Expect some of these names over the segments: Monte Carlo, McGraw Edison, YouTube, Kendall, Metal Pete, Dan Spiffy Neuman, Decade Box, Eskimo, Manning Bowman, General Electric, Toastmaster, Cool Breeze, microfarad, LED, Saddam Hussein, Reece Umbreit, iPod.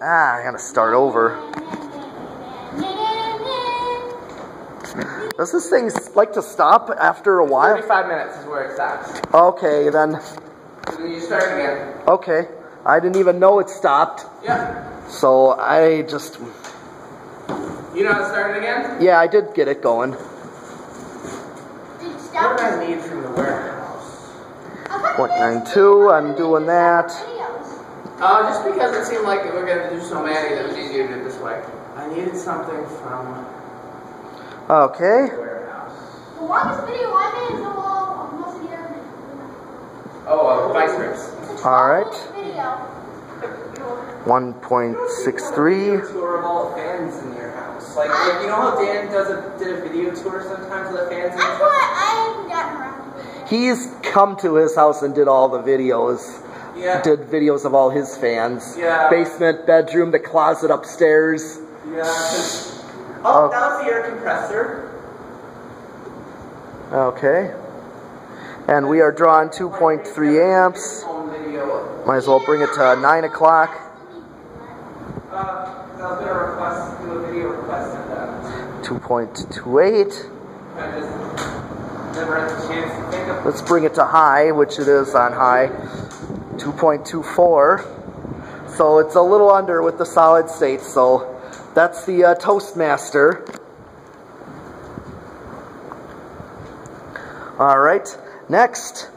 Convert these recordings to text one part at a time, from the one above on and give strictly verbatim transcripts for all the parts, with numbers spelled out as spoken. Ah, I gotta start over. Does this thing like to stop after a while? thirty-five minutes is where it stops. Okay, then. So then you start again. Okay. I didn't even know it stopped. Yeah. So I just... You know how to start it again? Yeah, I did get it going. Did you stop? What do I need from the warehouse? one ninety-two, I'm doing that. Uh, just because it seemed like we were going to do so many that it was easier to do it this way. I needed something from... Okay. The longest video I made is almost a year ago. Oh, uh, vice grips. All right. one point six three. Tour of all fans in your house. Like, I, you know how Dan does a, did a video tour sometimes of the fans? That's in why I haven't gotten around. He's come to his house and did all the videos. Yeah. Did videos of all his fans. Yeah. Basement, bedroom, the closet upstairs. Yeah. Oh, that was the air compressor. Okay. And we are drawing two point three amps. Might as well bring it to nine o'clock. Uh, that was gonna request, do a video request of that. two point two eight. Let's bring it to high, which it is on high. two point two four. So it's a little under with the solid state, so... That's the uh, Toastmaster. All right, next,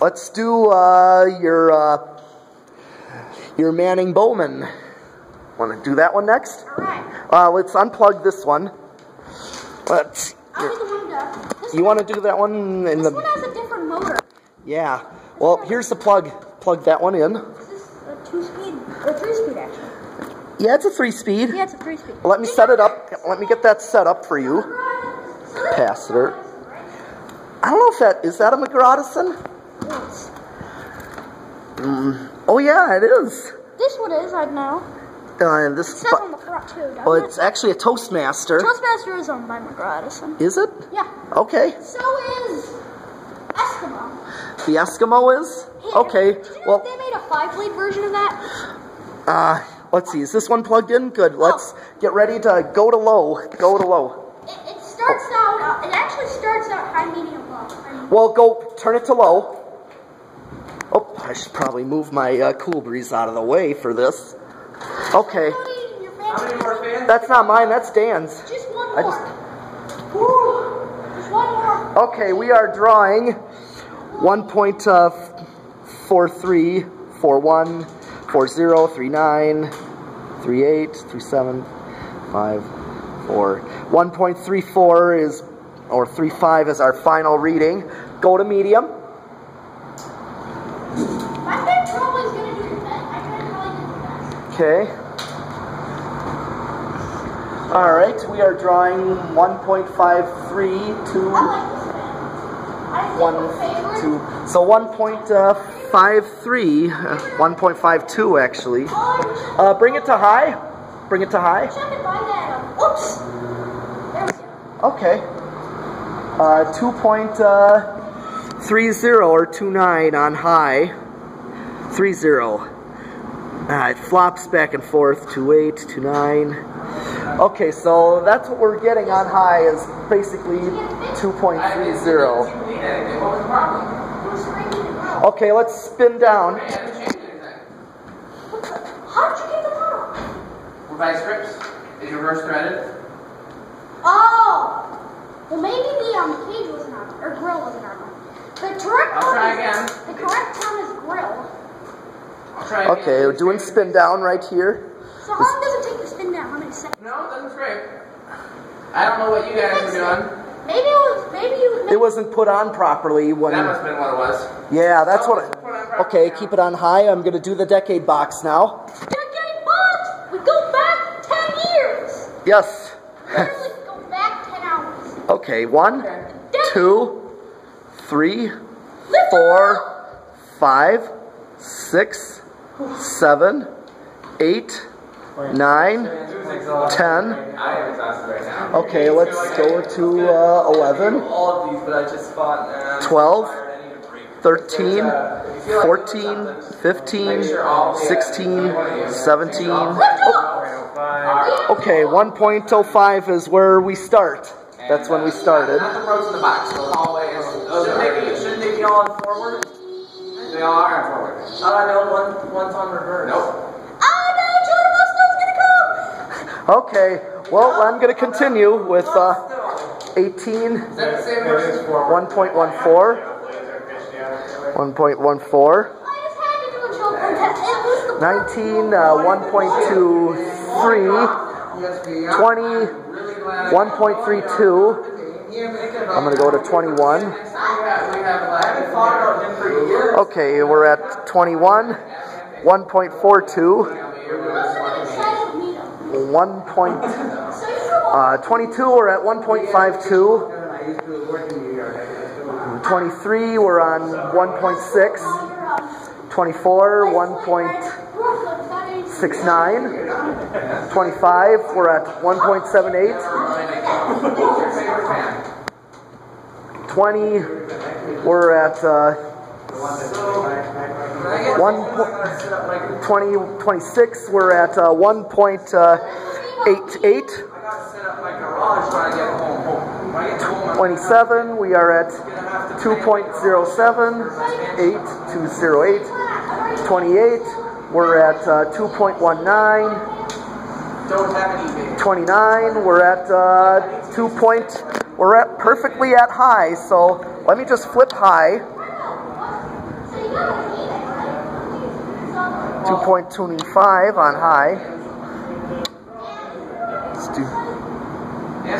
let's do uh, your uh, your Manning Bowman. Want to do that one next? All right. Uh, let's unplug this one. Let's. I'll do the one this you want to do that one in this the? This one has a different motor. Yeah. This well, here's the plug. Plug that one in. This is a two-speed or three-speed actually. Yeah, it's a three-speed. Yeah, it's a three-speed. Let me set it up. Let me get that set up for you. Capacitor. I don't know if that... Is that a McGraw Edison? Yes. Mm. Oh, yeah, it is. This one is, I know. Uh, this it says on McGraw, too, doesn't Well, it's it? actually a Toastmaster. Toastmaster is owned by McGraw Edison. Is it? Yeah. Okay. So is Eskimo. The Eskimo is? Yeah. Okay. Did you know well, they made a five-blade version of that? Uh... Let's see, is this one plugged in? Good. Let's oh. get ready to go to low. Go to low. It, it starts oh. out, uh, it actually starts out high, medium, low. I mean, well, go, turn it to low. Oh, I should probably move my uh, Cool Breeze out of the way for this. Okay. How many more fans? That's not mine, that's Dan's. Just one more. I just, just one more. Okay, we are drawing one point four three four one. four zero, three nine, three eight, three seven, five four. one point three four is, or three five is our final reading. Go to medium. My bed probably is going to do the best. I can probably do the best. Okay. Alright, we are drawing one point five three two. I like this bed. I one, two. So one point five. one point five three, one point five two actually. Uh, bring it to high. Bring it to high. Oops. Okay. Uh, two point three zero or two nine on high. three zero. Uh, it flops back and forth. two eight, two nine. Okay, so that's what we're getting on high is basically two point three zero. Okay, let's spin down. How did you get the power? Were vice grips? Is reverse threaded? Oh! Well, maybe the um, cage wasn't on, or grill wasn't on. The correct I'll try again. The correct one is grill. I'll try again. Okay, we're doing spin down right here. So how long does it take to spin down? How many seconds? No, it doesn't scrape. I don't know what you guys are doing. Maybe it was, maybe you... It wasn't put on properly when... That must have been what it was. Yeah, that's no, what... It, it okay, now. Keep it on high. I'm going to do the Decade Box now. Decade Box! We go back ten years! Yes. Literally go back ten hours. Okay, one, okay. two, three, Lift four, five, six, seven, eight... Nine, ten. Okay, let's go to uh, eleven, twelve, thirteen, fourteen, fifteen, sixteen, seventeen. Oh. Okay, one point oh five is where we start. That's when we started. Shouldn't they be all in forward? They all are in forward. Oh, no, one's on reverse. Nope. Okay, well, I'm going to continue with uh, eighteen, one point one four, one point one four, nineteen, uh, one point two three, twenty, one point three two, I'm going to go to twenty-one, okay, we're at twenty-one, one point four two, One point, uh, twenty-two. We're at one point five two. Twenty-three. We're on one point six. Twenty-four. One point six nine. Twenty-five. We're at one point seven eight. Twenty. We're at uh, one. Twenty. Twenty-six. We're at uh, one point. Uh, eight eight. twenty-seven, we are at two point oh seven, eight two oh eight. twenty-eight, we're at uh, two point one nine. twenty-nine, we're at uh, two point, we're at perfectly at high, so let me just flip high. two point two five on high.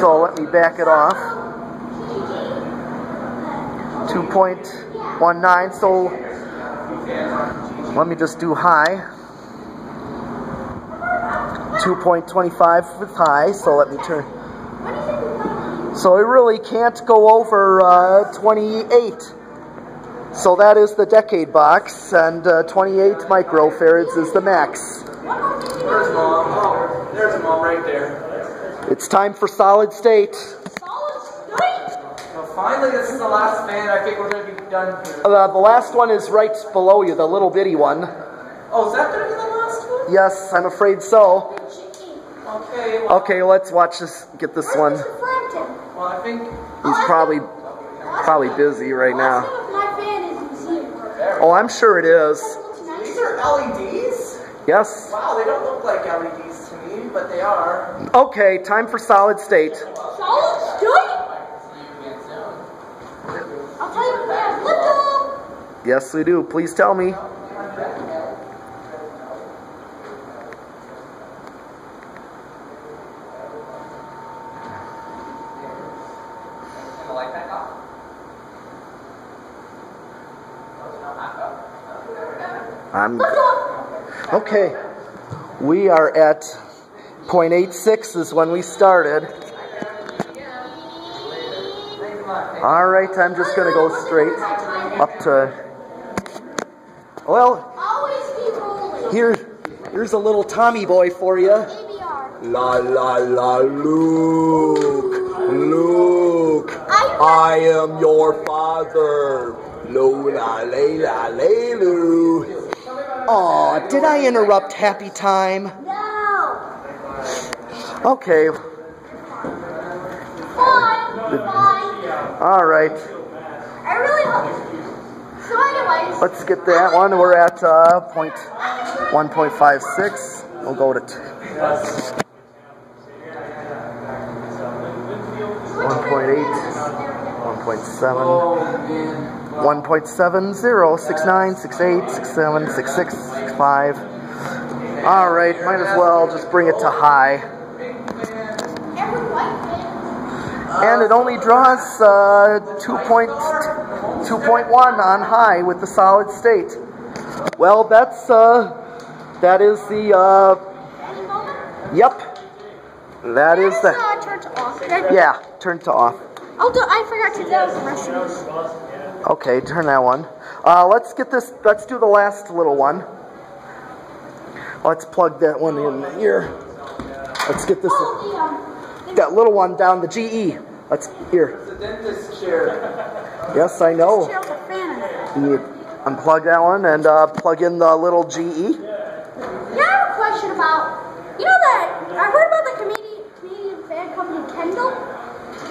So let me back it off. two point one nine, so let me just do high. two point two five with high, so let me turn. So I really can't go over uh, twenty-eight. So that is the decade box, and uh, twenty-eight microfarads is the max. There's mom. There's mom right there. It's time for solid state. Solid state? Well, finally, this is the last man. I think we're going to be done here. Uh, the last one is right below you, the little bitty one. Oh, is that going to be the last one? Yes, I'm afraid so. Okay. Well, okay, let's watch this. Get this one. Well, I think he's probably probably busy right now. Oh, I'm sure it is. These are L E Ds? Yes. Wow, they don't look like L E Ds. But they are. Okay, time for solid state. Solid state? I'll tell you when I flip them. Yes, we do. Please tell me. I'm okay. We are at zero point eight six is when we started. Alright, I'm just going to go straight up to... Well, here, here's a little Tommy boy for you. La la la, Luke, Luke, I am your father. Loo la lay la lay loo. Aw, did I interrupt happy time? Okay. Alright. I really so anyways. Let's get that one. We're at uh point one point five six. We'll go to one point eight. One point seven. One point seven zero six nine six eight six seven six six six five. Alright, might as well just bring it to high. And it only draws uh, two point one on high with the solid state. Well, that's, uh, that is the, uh, yep. That is the, yeah, turn to off. I'll do, I forgot to do the rest of these. Okay, turn that one. Uh, let's get this, let's do the last little one. Let's plug that one in here. Let's get this, that little one down the G E. Let's, here. Yes, I know. you unplug that one and uh, plug in the little G E. Now I have a question about, you know that, I heard about the comedian, comedian fan company Kendall.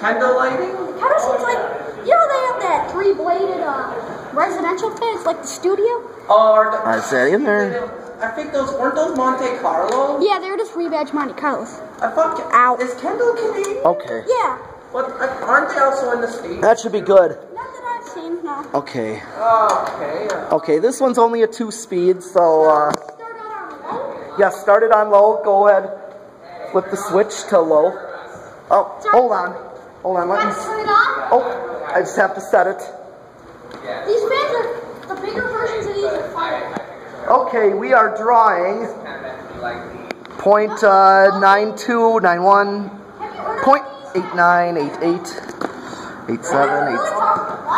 Kendall lighting? It kind of seems like, you know they have that three-bladed uh, residential fan, it's like the studio? Or the, I said in there. I think those, weren't those Monte Carlo? Yeah, they were just rebadged Monte Carlos. I fuck out. Is Kendall Canadian? Okay. Yeah. But aren't they also in the States? That should be good. Not that I've seen, no. Okay. Oh, okay. Yeah. Okay, this one's only a two-speed, so, uh... Start it on low? Yeah, start it on low. Go ahead. Flip the switch to low. Oh, hold on. Hold on, let me... Turn it on? Oh, I just have to set it. These fans are... The bigger versions of these are fire. Okay, we are drawing point uh, nine two nine one, point eight nine eight eight eight seven eight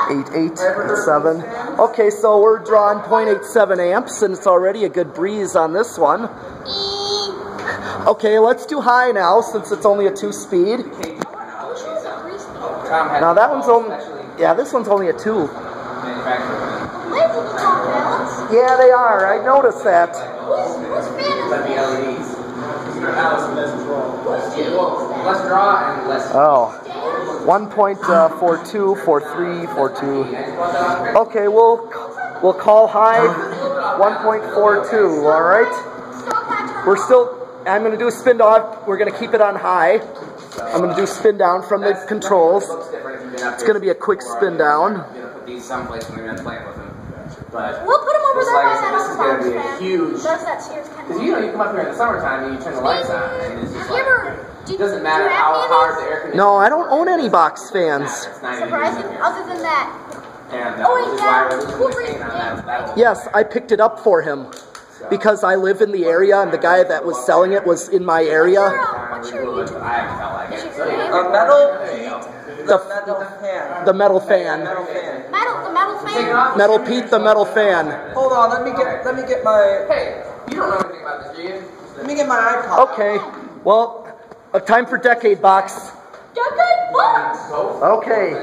eight eight eight seven. Okay, so we're drawing point eight seven amps, and it's already a good breeze on this one. Okay, let's do high now since it's only a two speed. Now that one's only yeah, this one's only a two. Yeah, they are. I noticed that. Who's fan is the L E Ds? Let's draw and let's... Oh. one point four two, four three, four two. Okay, we'll, we'll call high one point four two, all right? We're still... I'm going to do a spin down. We're going to keep it on high. I'm going to do spin down from the controls. It's going to be a quick spin down. Someplace when we're playing with them. But we'll put them over there by that other box, man. This is going to be a huge... Because you know, you come up here in the summertime and you turn the lights on. And it's just like, it doesn't matter how hard the air conditioning is. No, I don't own any box fans. Surprising, other than that. Oh, wait, yeah. Cool Breeze. Yes, I picked it up for him. Because I live in the area and the guy that was selling it was in my area. What's your YouTube? A metal beat. The, the metal fan. The metal fan. Metal, the metal fan. Metal Pete, the metal fan. Hold on, let me get, let me get my. Hey, you don't know anything about this, do you? Let me get my iPod. Okay, well, time for Decade Box. Decade Box. Okay,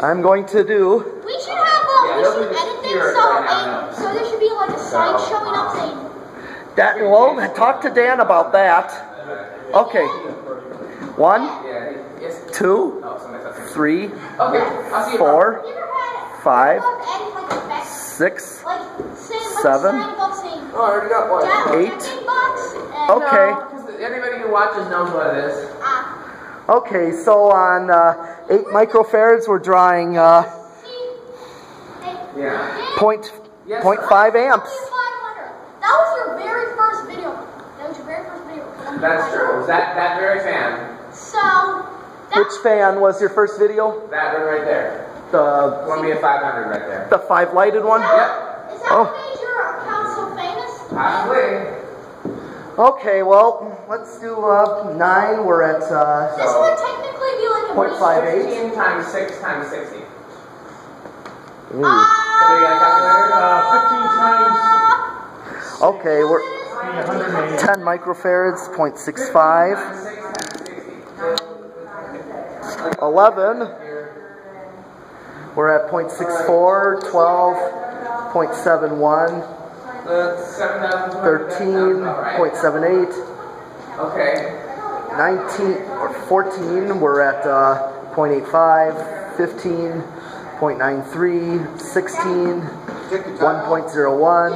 I'm going to do. We should have uh, we should edit this so uh, so there should be like a sign showing up saying. That well, talk to Dan about that. Okay, one, two. Three, okay, four, five, six, like, say, seven, oh, eight. Yeah, okay. No, anybody who watches knows what it is. Uh, okay, so on uh, eight microfarads, we're drawing uh, yeah. point, yes, point five amps. That was your very first video. That was your very first video. That's true. That that very fan. So. Which fan was your first video? That one right there. The Columbia five hundred right there. The five lighted one? Yep. Yeah. Is that oh. what made your account so famous? Probably. Okay, well, let's do uh, nine. We're at uh, this so would technically be like a point five eight. fifteen times six times sixty. Ooh. Uh, so we got a calculator? Uh, fifteen times. Okay, we're ten microfarads, point six five. eleven, we're at point six four, twelve, point seven one, thirteen, point seven eight, nineteen, or fourteen, we're at uh, point eight five, fifteen, point nine three, sixteen, one point zero one,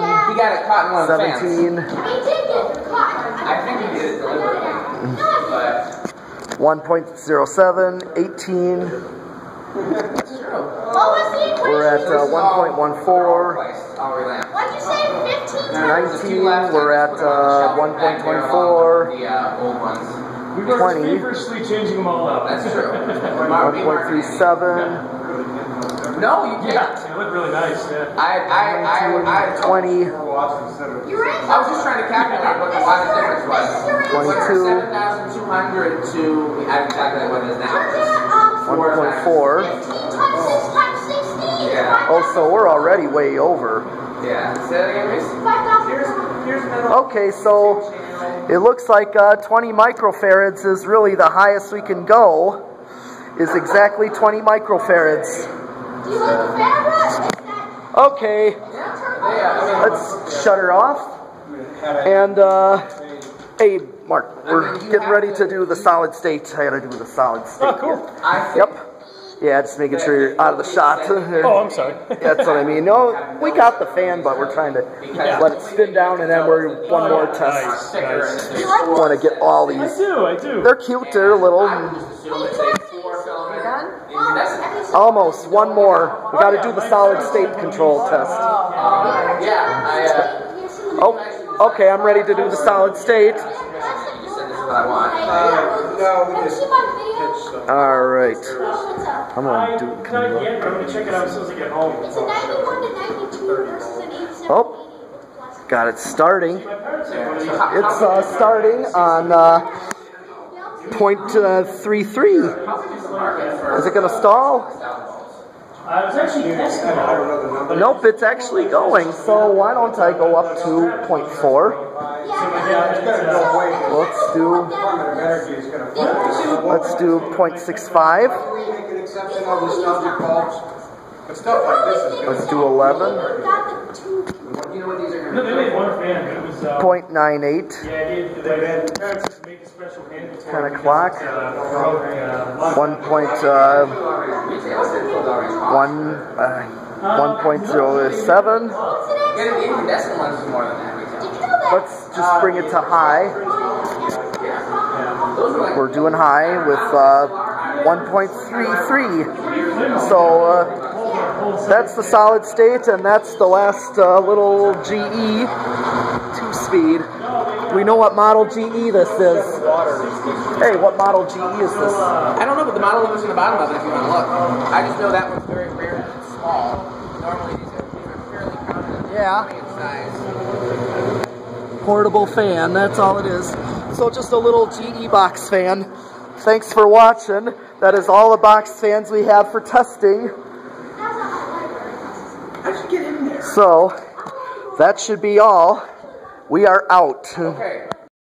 seventeen, I think he did it deliberately. one point zero seven, eighteen. We're at uh, one point one four. nineteen, we're at uh, one point two four. twenty. one point three seven. No, you can't. Yeah, it looked really nice. Yeah. I, I, I, I, twenty. I was just trying to calculate what the line of difference was. twenty-two. seven thousand two hundred to, I didn't calculate what it is now. one point four. Yeah. Oh, so we're already way over. Yeah. Say that again, Reese. Okay, so it looks like uh, twenty microfarads is really the highest we can go, is exactly twenty microfarads. Do you like the fan or not? Okay, let's shut her off. And, uh, hey, Mark, we're getting ready to do the solid state. I gotta do the solid state. Oh, cool. Yep. Yeah, just making sure you're out of the shot. Oh, I'm sorry. That's what I mean. No, we got the fan, but we're trying to yeah. let it spin down, and then we're one more test. Nice, nice. You want to get all these. I do, I do. They're cute. They're little. Almost. One more. We got to do the solid state control test. Oh, okay. I'm ready to do the solid state. Alright. I'm gonna do it. Oh, got it starting. It's uh, starting on uh, point three three. Is it gonna stall? I was actually asking. Nope, it's actually going. So why don't I go up to point four? Let's do. Let's do point six five. Let's do eleven. Point nine eight. Ten o'clock. One point. Uh, One, uh, one point zero seven. Let's just bring it to high. We're doing high with uh, one point three three. So uh, that's the solid state, and that's the last uh, little G E two-speed. We know what model G E this is. Hey, what model G E is this? I don't know, but the model is in the bottom of it if you want to look. I just know that one's very rare and it's small. Normally these are fairly common. Yeah. Size. Portable fan, that's all it is. So just a little G E box fan. Thanks for watching. That is all the box fans we have for testing. How'd you get in there? So, that should be all. We are out. Okay.